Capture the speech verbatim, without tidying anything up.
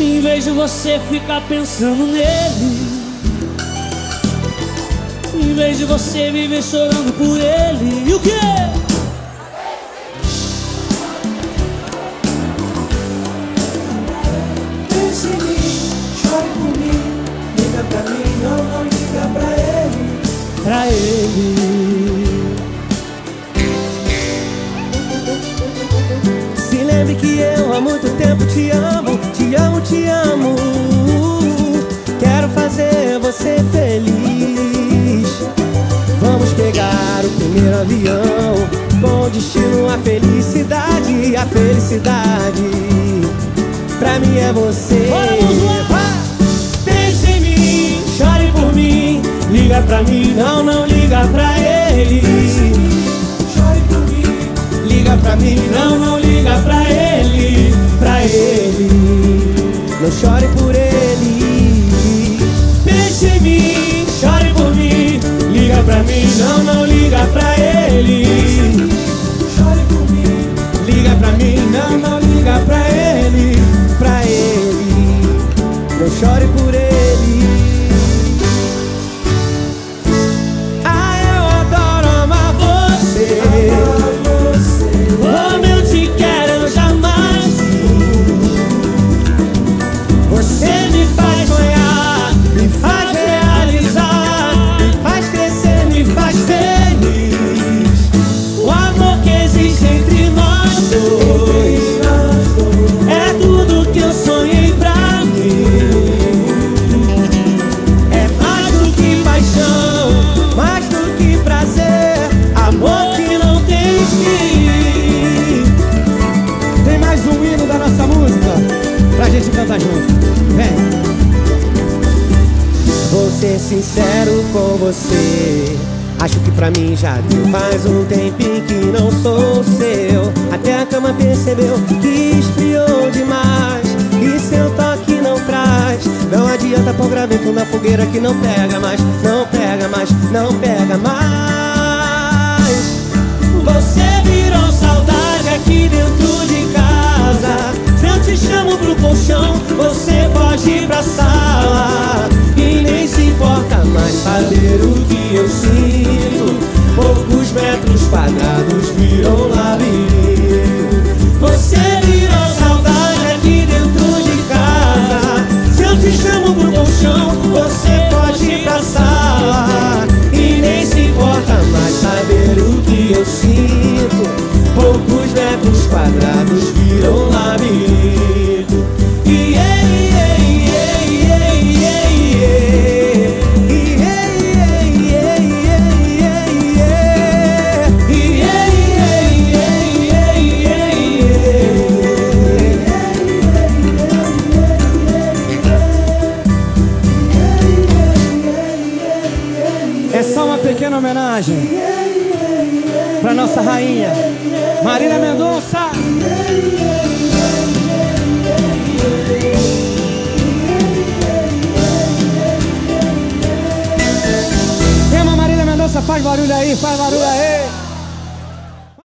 Em vez de você ficar pensando nele, em vez de você viver chorando por ele, e o quê? Pense em mim, chore por mim, liga pra mim, não, não liga pra ele, pra ele. Se lembre que eu há muito tempo te amo, te amo, te amo. Quero fazer você feliz. Vamos pegar o primeiro avião com destino à felicidade, a felicidade. Pra mim é você. Pense em mim, chore por mim, liga pra mim, não, não liga pra ele. Chore por mim, liga pra mim, não, não liga pra ele, pra ele. Não chore por ele. Pense em mim, chore por mim, liga pra mim, não, não liga pra ele. Chore por mim, liga pra mim, não, não liga pra ele, pra ele. Não chore por ele. Ah, eu adoro amar você, adoro você. Como eu te quero, eu jamais. Você me faz sonhar, me faz realizar, me faz crescer, me faz feliz. O amor que existe entre nós dois é tudo que eu sonhei pra mim. É mais do que paixão, mais do que prazer, amor que não tem fim. Tem mais um hino da nossa música pra gente cantar junto. Vem. Vou ser sincero com você, acho que pra mim já deu. Faz um tempinho que não sou seu, até a cama percebeu que esfriou demais, e seu toque não traz. Não adianta pôr graveto na fogueira que não pega mais, não pega mais, não pega mais. Você virou saudade aqui dentro de casa. Se eu te chamo pro colchão, você pode pra sala e nem se importa mais saber o que eu sinto. Poucos metros quadrados viram labirinto. Você virou saudade aqui dentro de casa. Se eu te chamo pro colchão, você pode pra sala e nem se importa mais saber o que eu sinto. Poucos metros quadrados viram labirinto. E ei, ei, ei, ei, ei, ei. E ei, ei, ei, ei, ei. E ei, ei, ei, ei, ei. É só uma pequena homenagem pra nossa rainha Marília Mendonça. Tema Marília Mendonça, faz barulho aí, faz barulho aí.